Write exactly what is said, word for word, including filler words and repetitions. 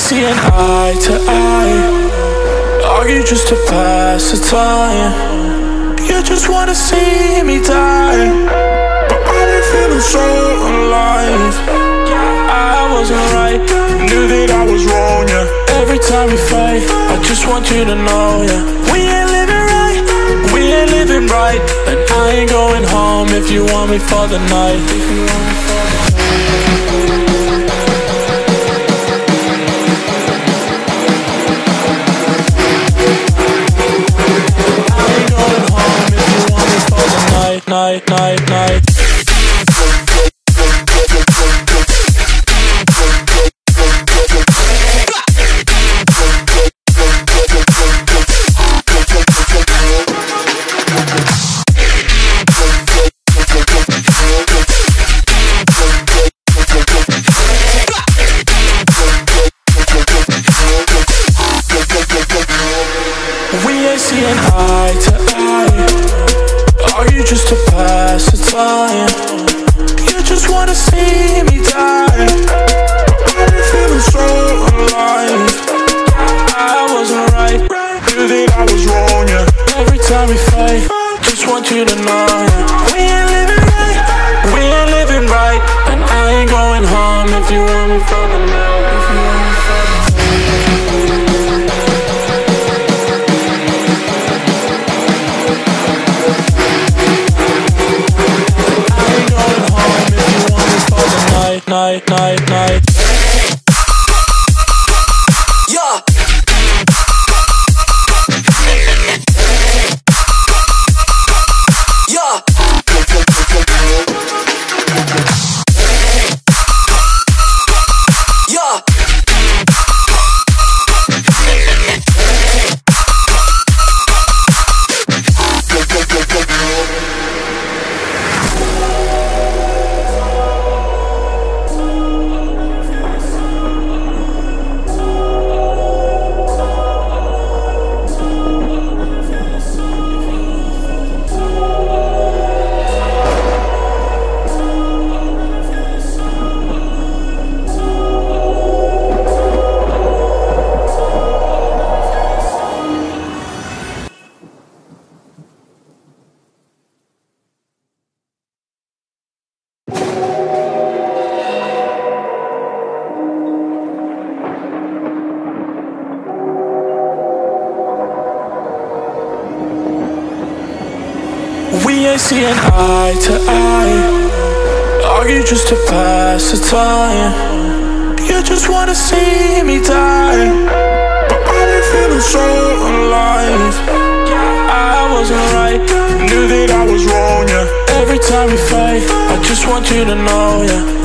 seeing eye to eye? Are you just to pass the time? You just wanna see me die, but I've been feeling so alive. I wasn't right, knew that I was wrong, yeah. Every time we fight, I just want you to know, yeah. We ain't living right, we ain't living right, and I ain't going home if you want me for the night. If you want me for the night. Night, night, night. We ain't seeing eye to eye. Are you just to pass the time? You just wanna see me die, but I'm feeling so alive. I wasn't right, knew that I was wrong, yeah. Every time we fight, just want you to know, yeah. We ain't living right, we ain't living right, and I ain't going home if you want me for the night. If you want me for the night. Night, night, night. Yeah. Yeah. Yeah. We ain't seeing eye to eye. Are you just to pass the time? You just wanna see me die, but I've been feeling so alive. I wasn't right, knew that I was wrong, yeah. Every time we fight, I just want you to know, yeah.